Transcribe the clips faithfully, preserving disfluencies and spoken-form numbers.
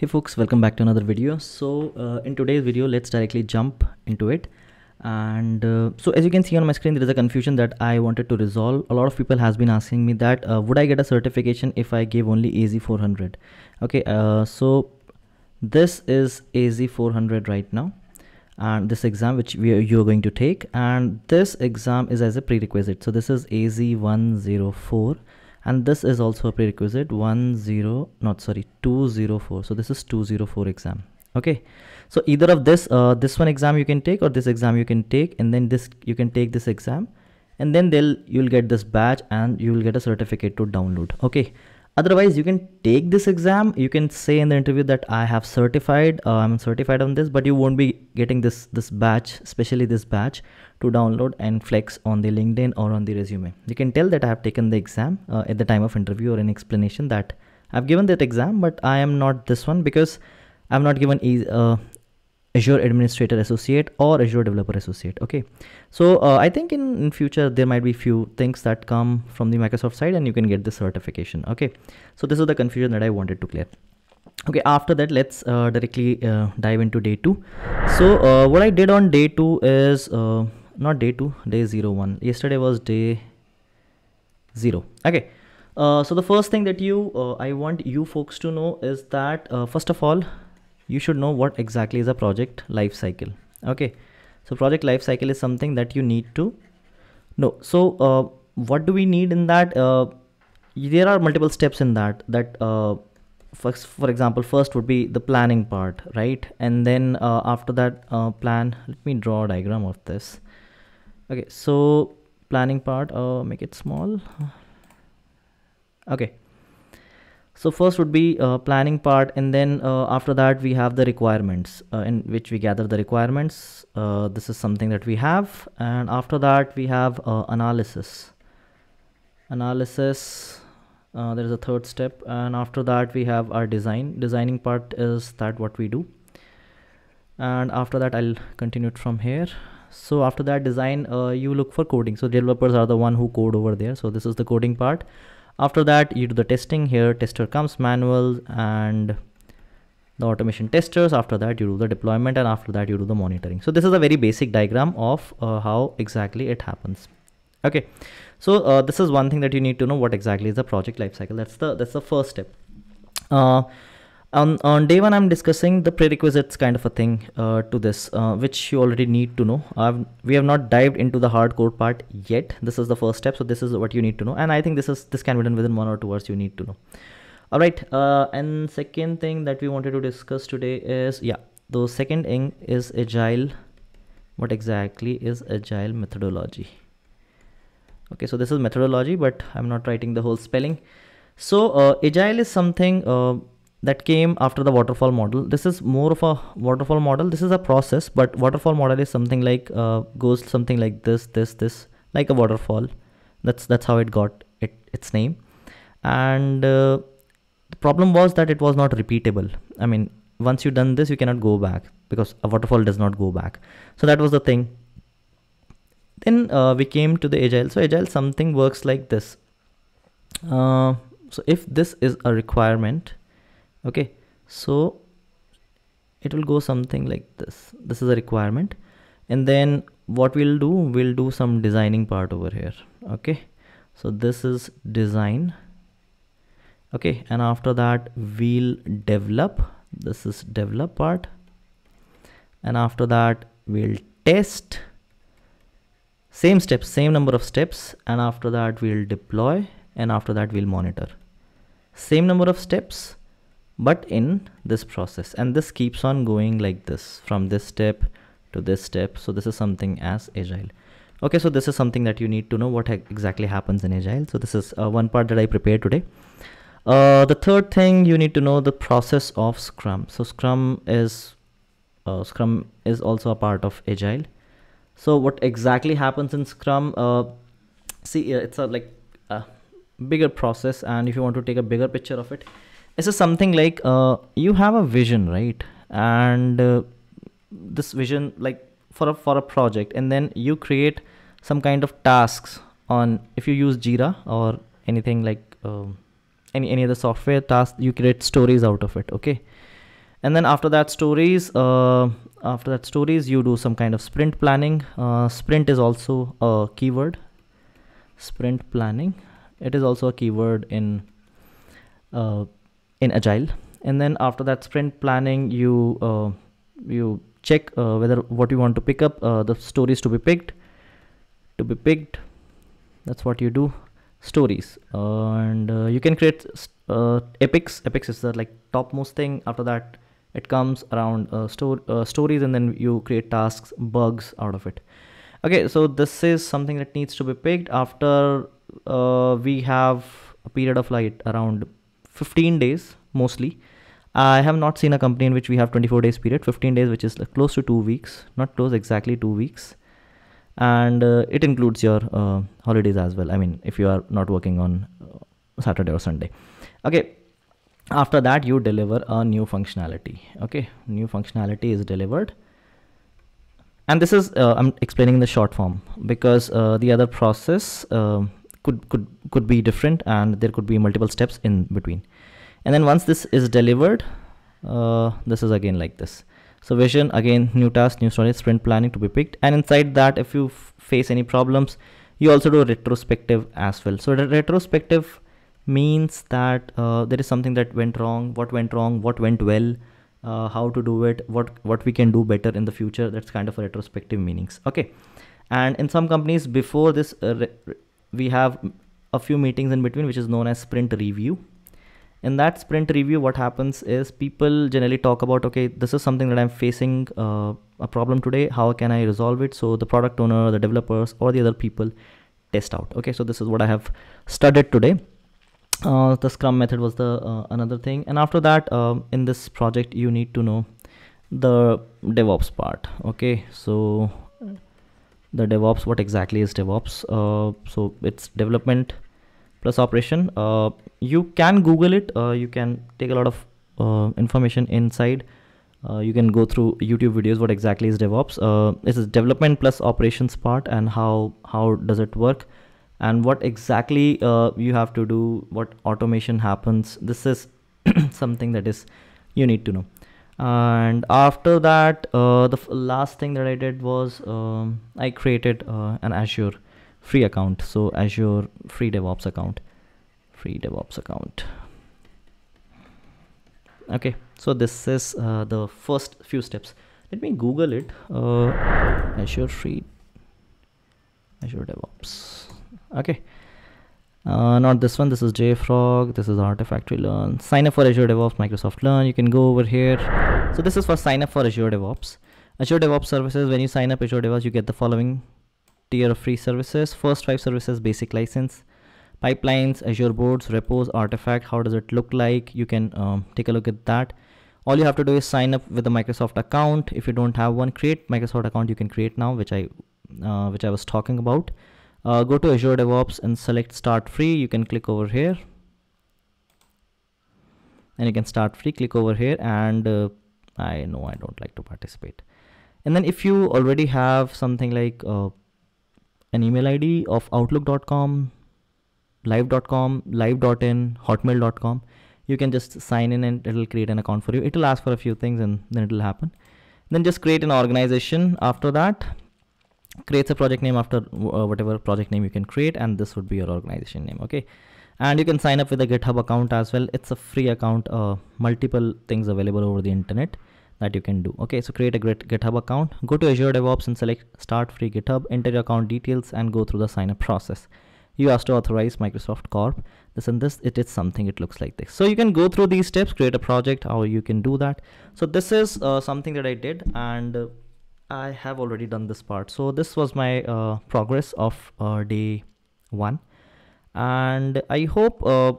Hey folks, welcome back to another video. So uh, in today's video, let's directly jump into it. And uh, so as you can see on my screen, there is a confusion that I wanted to resolve. A lot of people has been asking me that uh, would I get a certification if I gave only A Z four hundred? Okay, uh, so this is A Z four hundred right now, and this exam which we are, you are going to take, and this exam is as a prerequisite. So this is A Z one oh four. And this is also a prerequisite one zero not sorry two zero four. So this is two zero four exam. Okay, so either of this uh, this one exam you can take, or this exam you can take, and then this you can take this exam, and then they'll you'll get this badge and you will get a certificate to download. Okay, otherwise you can take this exam, you can say in the interview that I have certified uh, I'm certified on this, but you won't be getting this this badge, especially this badge to download and flex on the LinkedIn or on the resume. You can tell that I have taken the exam uh, at the time of interview, or an explanation that I've given that exam, but I am not this one because I've not given uh, Azure Administrator Associate or Azure Developer Associate. Okay, so uh, I think in, in future there might be few things that come from the Microsoft side and you can get this certification. Okay, so this is the confusion that I wanted to clear. Okay, after that, let's uh, directly uh, dive into day two. So uh, what I did on day two is uh, not day two, day zero one. Yesterday was day zero. Okay. Uh, so the first thing that you, uh, I want you folks to know is that uh, first of all, you should know what exactly is a project lifecycle. Okay. So project lifecycle is something that you need to know. So uh, what do we need in that? Uh, there are multiple steps in that, that uh, first, for example, first would be the planning part, right? And then uh, after that uh, plan, let me draw a diagram of this. Okay, so planning part, uh, make it small. Okay, so first would be uh, planning part, and then uh, after that we have the requirements, uh, in which we gather the requirements. Uh, this is something that we have, and after that we have uh, analysis. Analysis, uh, there is a third step, and after that we have our design. Designing part is that what we do, and after that I'll continue it from here. So after that design, uh, you look for coding. So developers are the one who code over there. So this is the coding part. After that, you do the testing here. Tester comes, manual and the automation testers. After that, you do the deployment, and after that you do the monitoring. So this is a very basic diagram of uh, how exactly it happens. Okay. So uh, this is one thing that you need to know, what exactly is the project lifecycle. That's the, that's the first step. Uh, Um, on day one, I'm discussing the prerequisites kind of a thing uh, to this, uh, which you already need to know. I've, we have not dived into the hardcore part yet. This is the first step. So this is what you need to know. And I think this is this can be done within one or two hours. You need to know. All right. Uh, and second thing that we wanted to discuss today is, yeah, the second thing is agile. What exactly is agile methodology? Okay, so this is methodology, but I'm not writing the whole spelling. So uh, agile is something Uh, that came after the waterfall model. This is more of a waterfall model. This is a process, but waterfall model is something like uh, goes something like this, this, this, like a waterfall. That's that's how it got it its name. And uh, the problem was that it was not repeatable. I mean, once you've done this, you cannot go back, because a waterfall does not go back. So that was the thing. Then uh, we came to the agile. So agile something works like this. Uh, so if this is a requirement, okay, so it will go something like this. This is a requirement, and then what we'll do, we'll do some designing part over here. Okay, so this is design. Okay, and after that we'll develop. This is develop part, and after that we'll test. Same steps, same number of steps, and after that we'll deploy, and after that we'll monitor. Same number of steps, but in this process, and this keeps on going like this, from this step to this step. So this is something as agile. Okay, so this is something that you need to know, what exactly happens in agile. So this is uh, one part that I prepared today. Uh, the third thing you need to know, the process of Scrum. So Scrum is uh, Scrum is also a part of agile. So what exactly happens in Scrum? Uh, see, it's a like a bigger process, and if you want to take a bigger picture of it, this is something like uh, you have a vision, right? And uh, this vision, like for a for a project, and then you create some kind of tasks on. If you use Jira or anything like uh, any any other software task, you create stories out of it. Okay, And then after that stories, uh, after that stories, you do some kind of sprint planning. Uh, sprint is also a keyword. Sprint planning. It is also a keyword in uh, in Agile. And then after that sprint planning, you uh, you check uh, whether what you want to pick up, uh, the stories to be picked, to be picked. That's what you do. Stories, uh, and uh, you can create uh, epics. Epics is the like topmost thing. After that, it comes around uh, store uh, stories, and then you create tasks, bugs out of it. Okay, so this is something that needs to be picked. After uh, we have a period of like around fifteen days mostly. I have not seen a company in which we have twenty-four days period. Fifteen days, which is close to two weeks, not close exactly two weeks. And uh, it includes your uh, holidays as well. I mean, if you are not working on uh, Saturday or Sunday. Okay, after that you deliver a new functionality. Okay, new functionality is delivered. And this is, uh, I'm explaining the short form because uh, the other process uh, could, could, could be different and there could be multiple steps in between. And then once this is delivered, uh, this is again like this. So vision, again, new task, new story, sprint planning to be picked. And inside that, if you face any problems, you also do retrospective as well. So the retrospective means that uh, there is something that went wrong, what went wrong, what went well, uh, how to do it, what, what we can do better in the future. That's kind of a retrospective meanings. Okay. And in some companies before this, uh, we have a few meetings in between, which is known as sprint review. In that sprint review, what happens is people generally talk about, okay, this is something that I'm facing uh, a problem today. How can I resolve it? So the product owner, the developers, or the other people test out. Okay, so this is what I have studied today. Uh, the Scrum method was the uh, another thing. And after that, um, in this project, you need to know the DevOps part. Okay, so the DevOps, what exactly is DevOps? Uh, so it's development plus operation. Uh, you can Google it. Uh, you can take a lot of uh, information inside. Uh, you can go through YouTube videos. What exactly is DevOps? Uh, this is development plus operations part, and how how does it work, and what exactly uh, you have to do. What automation happens. This is something that is you need to know. And after that, uh, the last thing that I did was um, I created uh, an Azure free account. So Azure free DevOps account, free DevOps account. Okay, so this is uh, the first few steps. Let me Google it. Uh, Azure free, Azure DevOps. Okay, uh, not this one. This is JFrog. This is Artifactory Learn. Sign up for Azure DevOps, Microsoft Learn. You can go over here. So this is for sign up for Azure DevOps. Azure DevOps services. When you sign up Azure DevOps, you get the following tier of free services. First five services, basic license, pipelines, Azure boards, repos, artifact. How does it look like? You can um, take a look at that. All you have to do is sign up with a Microsoft account. If you don't have one, create Microsoft account. You can create now, which I, uh, which I was talking about. Uh, go to Azure DevOps and select start free. You can click over here and you can start free. Click over here. And uh, I know I don't like to participate. And then if you already have something like, uh, an email I D of Outlook dot com, Live dot com, Live dot in, Hotmail dot com. You can just sign in and it'll create an account for you. It'll ask for a few things and then it'll happen. Then just create an organization. After that, creates a project name after uh, whatever project name you can create, and this would be your organization name. Okay, and you can sign up with a GitHub account as well. It's a free account. Uh, multiple things available over the internet that you can do. Okay, so create a GitHub account, go to Azure DevOps and select start free GitHub, enter your account details and go through the sign up process. You asked to authorize Microsoft Corp. This and this, it is something, it looks like this. So you can go through these steps, create a project, how you can do that. So this is uh, something that I did, and uh, I have already done this part. So this was my uh, progress of uh, day one. And I hope uh,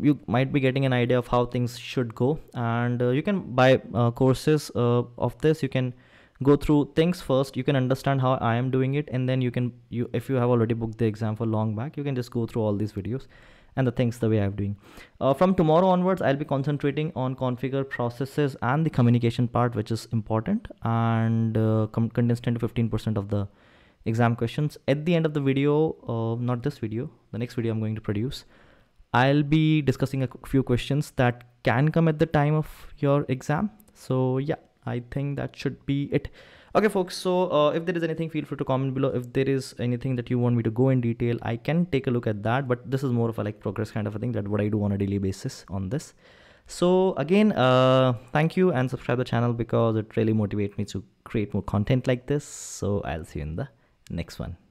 you might be getting an idea of how things should go, and uh, you can buy uh, courses uh, of this. You can go through things first. You can understand how I am doing it, and then you can, you if you have already booked the exam for long back, you can just go through all these videos and the things the way I'm doing. Uh, from tomorrow onwards, I'll be concentrating on configure processes and the communication part, which is important, and uh, condensed ten to fifteen percent of the exam questions. At the end of the video, uh, not this video, the next video I'm going to produce, I'll be discussing a few questions that can come at the time of your exam. So yeah, I think that should be it. Okay folks, so uh, if there is anything, feel free to comment below. If there is anything that you want me to go in detail, I can take a look at that, but this is more of a like progress kind of a thing that what I do on a daily basis on this. So again, uh, thank you and subscribe the channel because it really motivates me to create more content like this. So I'll see you in the next one.